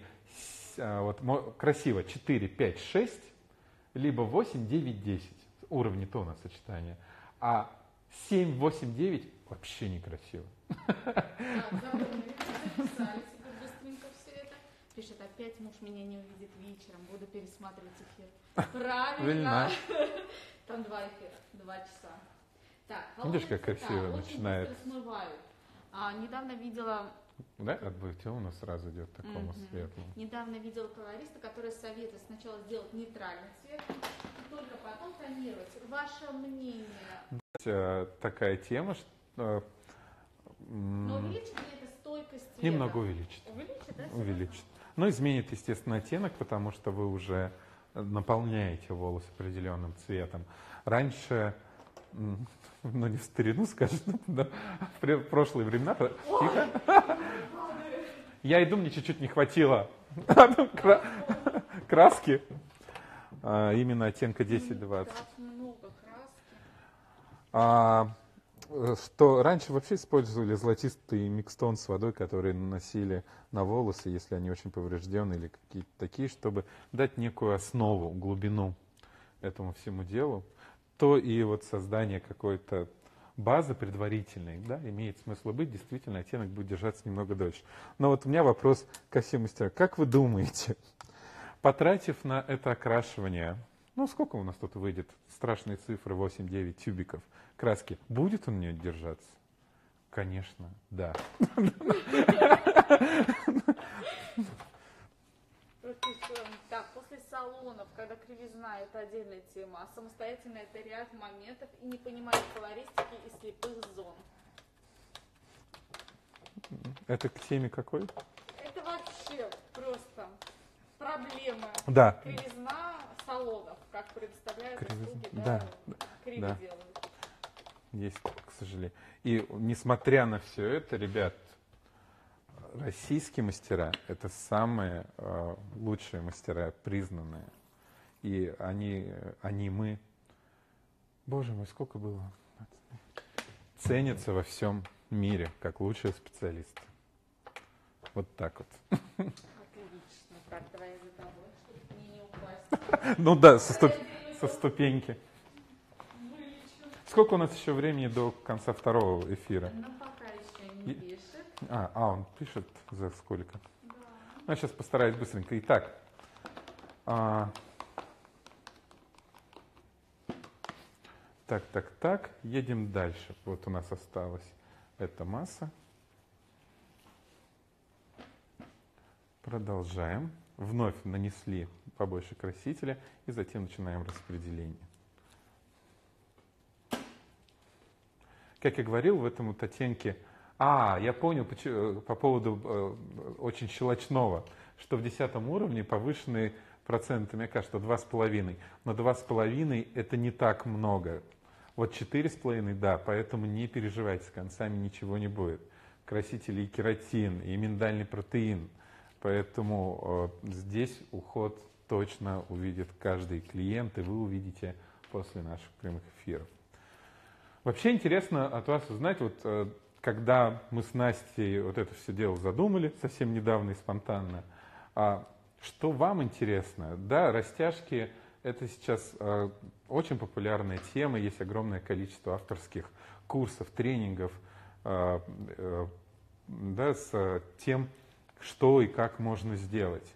вот, красиво 4, 5, 6, либо 8, 9, 10 уровни тона сочетания, а 7, 8, 9 вообще некрасиво. Пишет, опять муж меня не увидит вечером, буду пересматривать эфир. Правильно. Там 2 эфира, 2 часа. Так, видишь, как красиво начинает. Недавно видела... Да, от темного сразу идет такому светлому. Недавно видела колориста, который советует сначала сделать нейтральный цвет, и только потом тонировать. Ваше мнение? Такая тема, что... Но увеличит ли это стойкость цвета? Немного увеличит. Увеличит, да? Увеличит. Но изменит, естественно, оттенок, потому что вы уже наполняете волос определенным цветом. Раньше... Ну, не в старину, скажешь, но в прошлые времена. Тихо. Я иду, мне чуть-чуть не хватило краски. Именно оттенка 10-20. Что раньше вообще использовали золотистый микстон с водой, которые наносили на волосы, если они очень повреждены или какие-то такие, чтобы дать некую основу, глубину этому всему делу. То и вот создание какой-то базы предварительной, да, имеет смысл быть, действительно оттенок будет держаться немного дольше. Но вот у меня вопрос ко всем мастерам. Как вы думаете, потратив на это окрашивание, ну сколько у нас тут выйдет, страшные цифры, 8-9 тюбиков краски, будет он у нее держаться? Конечно, да. Так, после салонов, когда кривизна — это отдельная тема, а самостоятельно это ряд моментов и непонимание колористики и слепых зон. Это к теме какой? Это вообще просто проблема. Да. Кривизна салонов, как предоставляют услуги, да. Криво делают. Есть, к сожалению. И несмотря на все это, ребят, российские мастера – это самые лучшие мастера, признанные. И мы, боже мой, сколько было, ценятся во всем мире как лучшие специалисты. Вот так вот. Отлично, как твоя задача, чтобы не упасть. Ну да, со ступеньки. Сколько у нас еще времени до конца второго эфира? Ну пока еще не пишет. Он пишет за сколько. Да. Ну, я сейчас постараюсь быстренько. Итак, так, едем дальше. Вот у нас осталась эта масса. Продолжаем. Вновь нанесли побольше красителя и затем начинаем распределение. Как я говорил, в этом вот оттенке... я понял по поводу очень щелочного, что в 10-м уровне повышенный процент томяка, что 2,5. Но 2,5 это не так много. Вот 4,5, да, поэтому не переживайте, с концами ничего не будет. Красители и кератин, и миндальный протеин. Поэтому здесь уход точно увидит каждый клиент, и вы увидите после наших прямых эфиров. Вообще интересно от вас узнать, вот... Когда мы с Настей вот это все дело задумали совсем недавно и спонтанно, что вам интересно? Да, растяжки Это сейчас очень популярная тема, есть огромное количество авторских курсов, тренингов с тем, что и как можно сделать.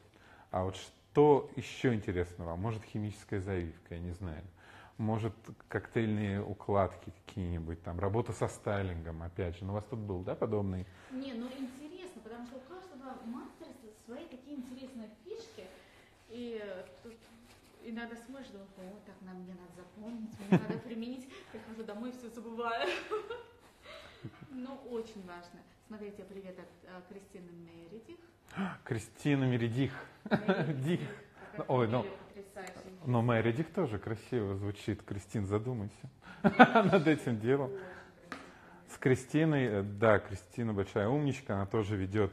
А вот что еще интересного? Может, химическая завивка, я не знаю. Может, коктейльные укладки какие-нибудь, там, работа со стайлингом, опять же. Но у вас тут был, да, подобный? Не, ну интересно, потому что у каждого мастера свои такие интересные фишки. И тут иногда смотришь, думаешь, о, так, мне надо запомнить, мне надо применить. Прихожу домой, все забываю. Но очень важно. Смотрите, привет от Кристины Меридих. Кристина Меридих. Ой, но Меридих тоже красиво звучит. Кристин, задумайся над этим делом. С Кристиной, да, Кристина большая умничка, она тоже ведет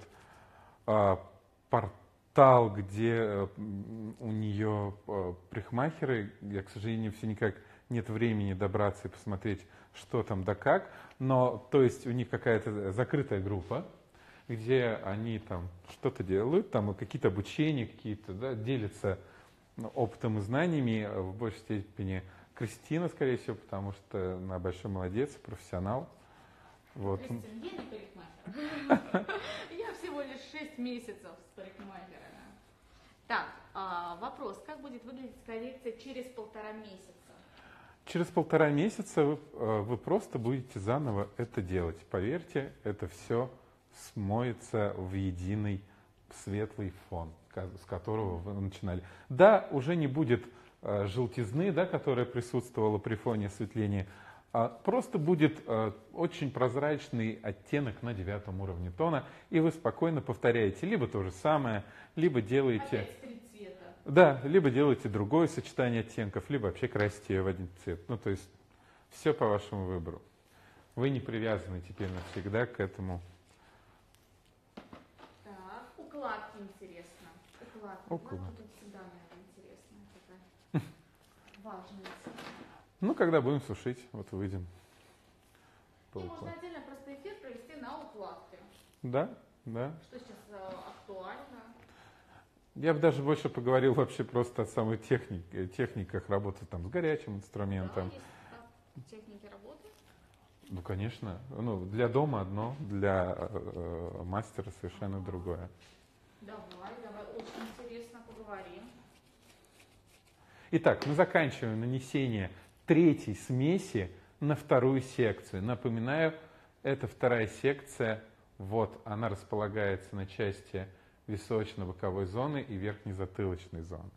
портал, где у нее прихмахеры. Я, к сожалению, все никак нет времени добраться и посмотреть, что там да как. Но, то есть, у них какая-то закрытая группа, где они там что-то делают, там какие-то обучения, какие-то, да, делятся опытом и знаниями в большей степени. Кристина, скорее всего, потому что она большой молодец, профессионал. Вот. Кристина, я не парикмахер. Я всего лишь 6 месяцев с парикмахером. Так, вопрос, как будет выглядеть коррекция через 1,5 месяца? Через 1,5 месяца вы просто будете заново это делать. Поверьте, это все смоется в единый светлый фон, с которого вы начинали. Да, уже не будет желтизны, да, которая присутствовала при фоне осветления, а просто будет очень прозрачный оттенок на 9-м уровне тона, и вы спокойно повторяете либо то же самое, либо делаете... Да, либо делаете другое сочетание оттенков, либо вообще красите ее в один цвет. Ну, то есть, все по вашему выбору. Вы не привязаны теперь навсегда к этому. Так, укладки интересно. Укладки тут всегда, наверное, интересно. Важно. Ну, когда будем сушить, вот выйдем. И можно отдельно просто эфир провести на укладке. Да, да. Что сейчас актуально? Я бы даже больше поговорил вообще просто о самой техниках работы там с горячим инструментом. Да, техники работы? Ну, конечно. Ну, для дома одно, для мастера совершенно другое. Давай, очень интересно поговорим. Итак, мы заканчиваем нанесение 3-й смеси на 2-ю секцию. Напоминаю, это 2-я секция. Вот, она располагается на части височно-боковой зоны и верхнезатылочной зоны.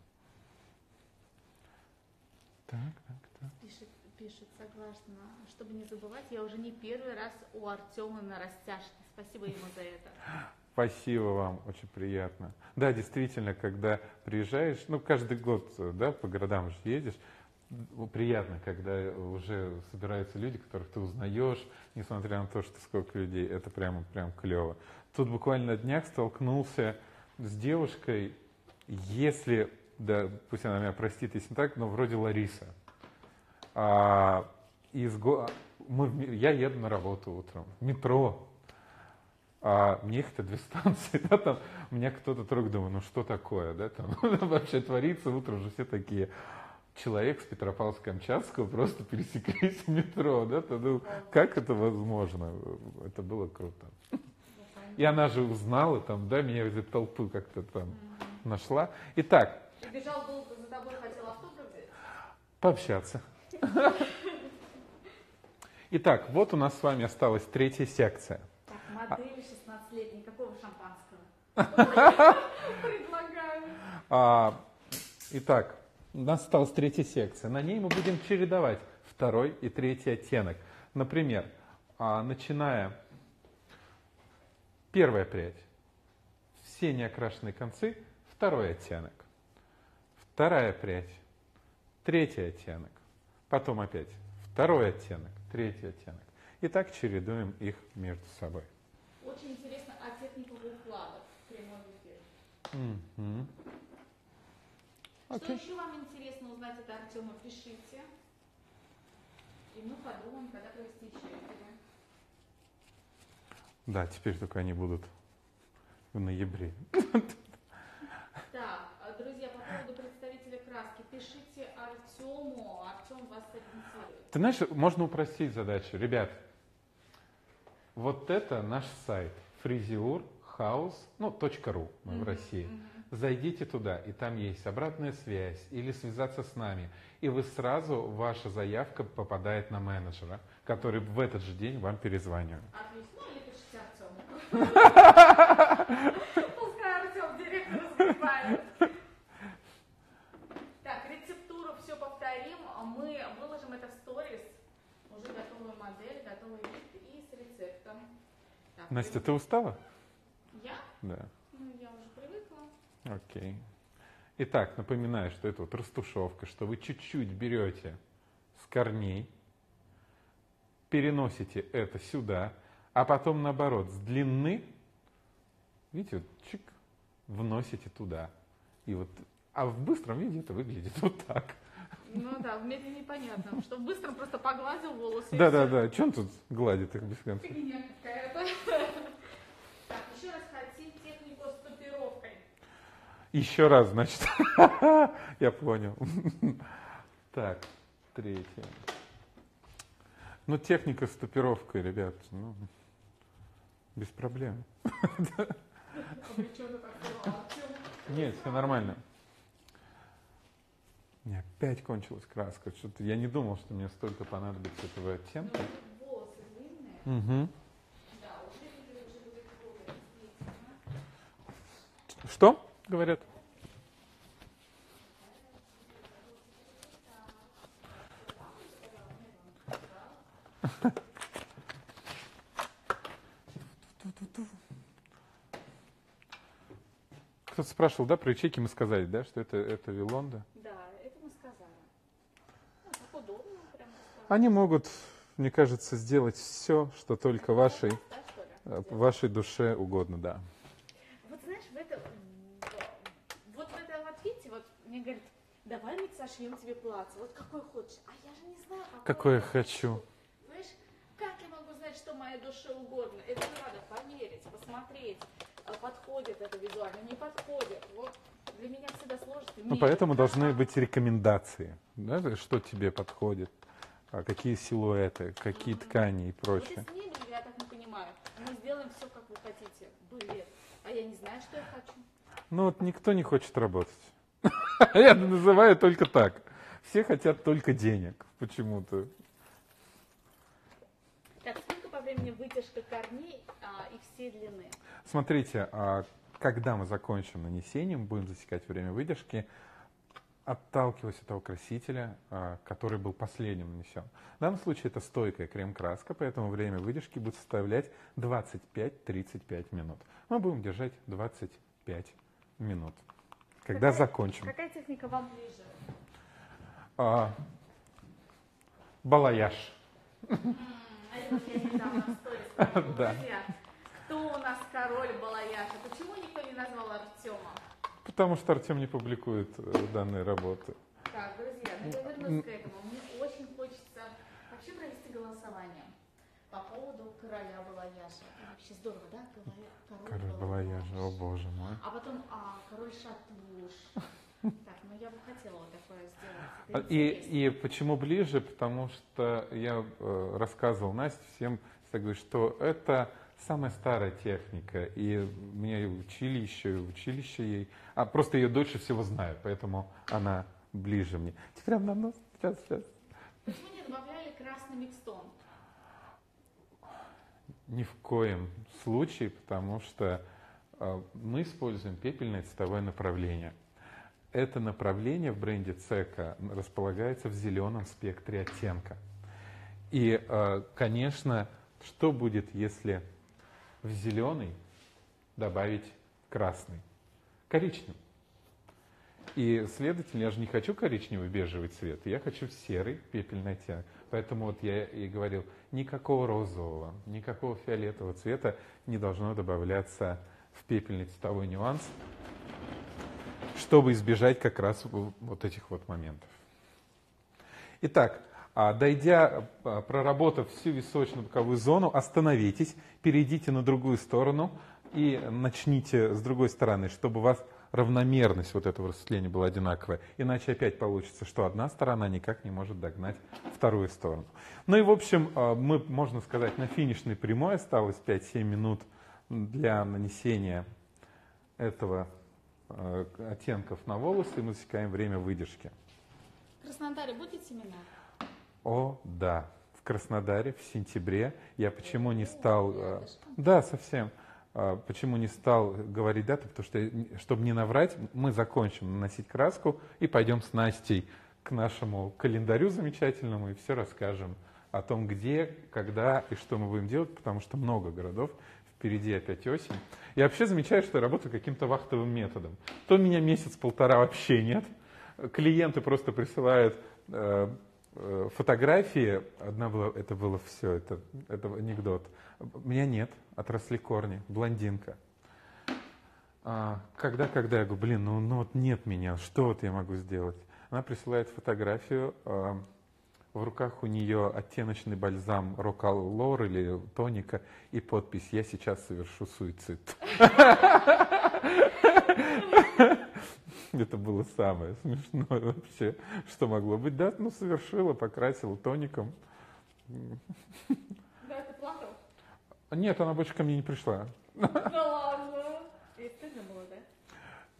Так. Пишет, согласна. Чтобы не забывать, я уже не первый раз у Артема на растяжке. Спасибо ему за это. Спасибо вам, очень приятно. Да, действительно, когда приезжаешь, ну, каждый год, да, по городам же едешь, приятно, когда уже собираются люди, которых ты узнаешь, несмотря на то, что сколько людей, это прям клево. Тут буквально на днях столкнулся с девушкой, если, да, пусть она меня простит, если не так, но вроде Лариса. Я еду на работу утром, метро, мне ехать-то 2 станции, да, там, у меня кто-то трог, думаю, ну что такое, да, там вообще творится, утром же все такие. Человек с Петропавловска-Камчатского просто пересеклись в метро, да? Ну, как это возможно? Это было круто. И она же узнала, там, да, меня из этой толпы как-то там нашла. Итак. Прибежал, был за тобой, хотел автограф взять? Пообщаться. Итак, вот у нас с вами осталась 3-я секция. Так, модели 16-летней, какого шампанского? Предлагаю. Итак. У нас осталась 3-я секция. На ней мы будем чередовать 2-й и 3-й оттенок. Например, начиная 1-я прядь, все неокрашенные концы, 2-й оттенок. 2-я прядь, 3-й оттенок. Потом опять 2-й оттенок, 3-й оттенок. И так чередуем их между собой. Очень интересно о техниках укладок в прямом эфире. Что еще вам интересно узнать от Артема, пишите. И мы подумаем, когда провести чередование. Да, теперь только они будут в ноябре. Так, друзья, по поводу представителя краски пишите Артему, Артем вас ориентирует. Ты знаешь, можно упростить задачу. Ребят, вот это наш сайт friziurhouse.ru, мы в России. Зайдите туда, и там есть обратная связь, или связаться с нами. И вы сразу, ваша заявка попадает на менеджера, который в этот же день вам перезванивает. Отлично, ну или пишите Артему. Пускай Артем директор разбивает. Так, рецептуру все повторим. Мы выложим это в сторис. Уже готовую модель, готовый вид и с рецептом. Так, Настя, ты устала? Я? Да. Ну, я уже привыкла. Окей. Итак, напоминаю, что это вот растушевка, что вы чуть-чуть берете с корней, переносите это сюда, а потом наоборот, с длины, видите, вот, чик, вносите туда. И вот, а в быстром виде это выглядит вот так. Ну да, в медленном непонятно, что в быстром просто погладил волосы. Да-да-да, что он тут гладит их без конца? Фигня какая-то. Так, еще раз хотим технику с тупировкой. Еще раз, значит. Я понял. Так, третье. Ну, техника с тупировкой, ребят, ну, без проблем. Нет, все нормально. У меня опять кончилась краска. Что-то я не думал, что мне столько понадобится этого оттенка. Угу. Что говорят? Кто-то спрашивал, да, про ячейки мы сказали, да, что это Лонда? Да, это мы сказали. Ну, так удобно, прям сказать. Они могут, мне кажется, сделать все, что только вашей, да, что вашей душе угодно, да. Мне говорит, давай мы сошьем тебе платье, вот какой хочешь. А я же не знаю, какое я хочу. Знаешь, как я могу знать, что моей душе угодно? Это надо померить, посмотреть, подходит это визуально, не подходит. Вот для меня всегда сложно. Ну, поэтому должны быть рекомендации, да, что тебе подходит, какие силуэты, какие ткани и прочее. Вот и с ними, я так не понимаю. Мы сделаем все, как вы хотите. Блин, а я не знаю, что я хочу. Ну, вот никто не хочет работать. Я называю только так. Все хотят только денег почему-то. Так, сколько по времени вытяжка корней и всей длины? Смотрите, когда мы закончим нанесением, будем засекать время выдержки, отталкиваясь от того красителя, который был последним нанесен. В данном случае это стойкая крем-краска, поэтому время выдержки будет составлять 25-35 минут. Мы будем держать 25 минут. Когда закончим. Какая техника вам ближе? Балаяж. Да. Кто у нас король балаяжа? Почему никто не назвал Артема? Потому что Артем не публикует данные работы. Так, друзья, мы вернемся к этому. Мне очень хочется вообще провести голосование по поводу короля балаяжа. Вообще здорово, да? Король балаяжа, о боже мой. А потом король шатуш. Так, ну я бы хотела вот такое сделать. И почему ближе? Потому что я рассказывал Насте всем, что это самая старая техника. И меня учили еще, училище ей. А просто ее дольше всего знаю, поэтому она ближе мне. Теперь она на нос. Сейчас. Почему не добавляли красный микстон? Ни в коем случае, потому что мы используем пепельное цветовое направление. Это направление в бренде CECA располагается в зеленом спектре оттенка. И, конечно, что будет, если в зеленый добавить красный? Коричневый. И, следовательно, я же не хочу коричневый бежевый цвет, я хочу серый пепельный оттенок. Поэтому вот я и говорил, никакого розового, никакого фиолетового цвета не должно добавляться в пепельный цветовой нюанс, чтобы избежать как раз вот этих вот моментов. Итак, дойдя, проработав всю височно-боковую зону, остановитесь, перейдите на другую сторону и начните с другой стороны, чтобы вас равномерность вот этого расцветления была одинаковая. Иначе опять получится, что одна сторона никак не может догнать вторую сторону. Ну и в общем, мы, можно сказать, на финишной прямой осталось 5-7 минут для нанесения этого оттенков на волосы, и мы засекаем время выдержки. В Краснодаре будет семинар? О, да. В Краснодаре в сентябре. Я почему не стал... Да, совсем. Почему не стал говорить дату? Потому что, чтобы не наврать, мы закончим наносить краску и пойдем с Настей к нашему календарю замечательному и все расскажем о том, где, когда и что мы будем делать, потому что много городов. Впереди опять осень. Я вообще замечаю, что я работаю каким-то вахтовым методом. То меня месяц-полтора вообще нет. Клиенты просто присылают фотографии. Одна была, это было все, это анекдот. Меня нет, отросли корни, блондинка. Когда я говорю, блин, ну вот нет меня, что вот я могу сделать? Она присылает фотографию. В руках у нее оттеночный бальзам Рокалор или тоника и подпись «Я сейчас совершу суицид». Это было самое смешное вообще, что могло быть. Да, ну совершила, покрасила тоником. Да, ты плакал? Нет, она больше ко мне не пришла. Да ладно. И стыдно было, да?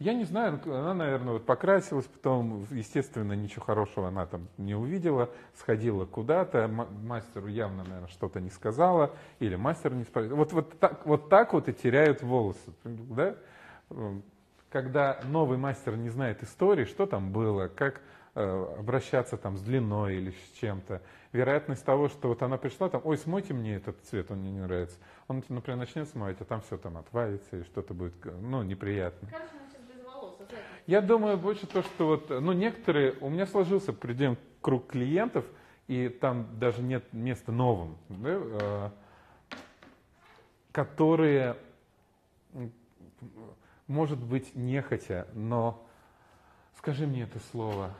Я не знаю, она, наверное, вот покрасилась, потом, естественно, ничего хорошего она там не увидела, сходила куда-то, мастеру явно, наверное, что-то не сказала, или мастер не спросил. Вот так вот и теряют волосы, да? Когда новый мастер не знает истории, что там было, как обращаться там с длиной или с чем-то. Вероятность того, что вот она пришла, там, ой, смойте мне этот цвет, он мне не нравится. Он, например, начнет смывать, а там все там отвалится и что-то будет, ну, неприятно. Я думаю больше то, что вот, ну, некоторые, у меня сложился определенный круг клиентов, и там даже нет места новым, да, которые, может быть, нехотя, но, скажи мне это слово,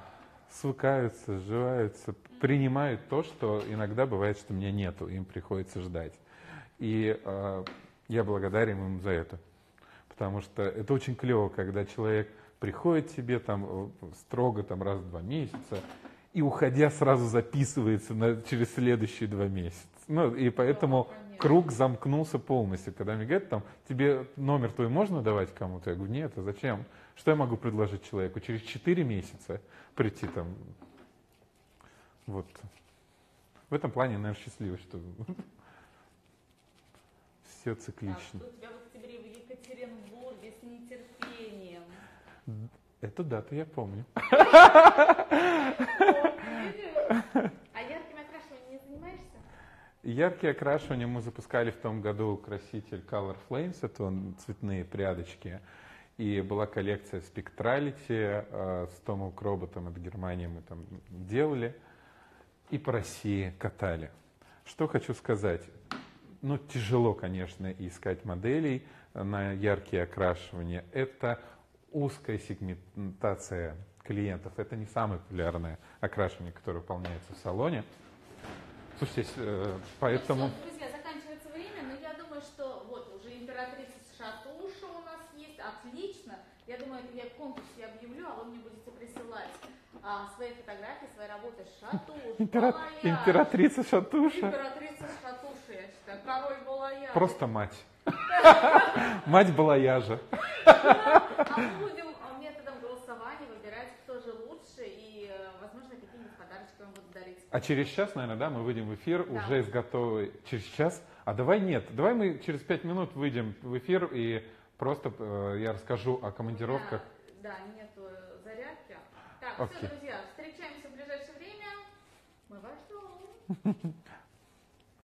свыкаются, сживаются, принимают то, что иногда бывает, что меня нету, им приходится ждать. И я благодарен им за это, потому что это очень клево, когда человек приходит тебе там строго там, раз в 2 месяца и, уходя, сразу записывается через следующие 2 месяца. Ну, и поэтому круг замкнулся полностью. Когда мне говорят, там, тебе номер твой можно давать кому-то? Я говорю, нет, а зачем? Что я могу предложить человеку? Через 4 месяца прийти там. Вот. В этом плане, наверное, счастливо, что все циклично. Эту дату я помню. А ярким окрашиванием не занимаешься? Яркие окрашивания мы запускали в том году краситель Color Flames, это он, цветные прядочки. И была коллекция Spectrality с Томом Кроботом, от Германии мы там делали. И по России катали. Что хочу сказать. Ну, тяжело, конечно, искать моделей на яркие окрашивания. Это узкая сегментация клиентов. Это не самое популярное окрашивание, которое выполняется в салоне. Слушайте, поэтому... Ну, все, друзья, заканчивается время, но я думаю, что вот уже императрица Шатуша у нас есть. Отлично. Я думаю, это я в конкурсе объявлю, а вы мне будете присылать свои фотографии, свои работы Шатуша. Императрица Шатуша. Императрица Шатуша, я считаю. Король Балаяжа. Просто мать. Мать Балаяжа. А мы будем методом голосования выбирать, кто же лучше, и, возможно, какие-нибудь подарочки вам будут дарить. А через час, наверное, да, мы выйдем в эфир, да, уже с готовой. Через час? А давай нет. Давай мы через 5 минут выйдем в эфир, и просто я расскажу о командировках. Да, нет зарядки. Так, окей. Все, друзья, встречаемся в ближайшее время. Мы вас ждем.